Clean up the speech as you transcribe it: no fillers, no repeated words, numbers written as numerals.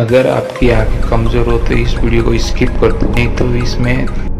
अगर आपकी आँखें कमज़ोर हो तो इस वीडियो को स्किप कर दो, नहीं तो इसमें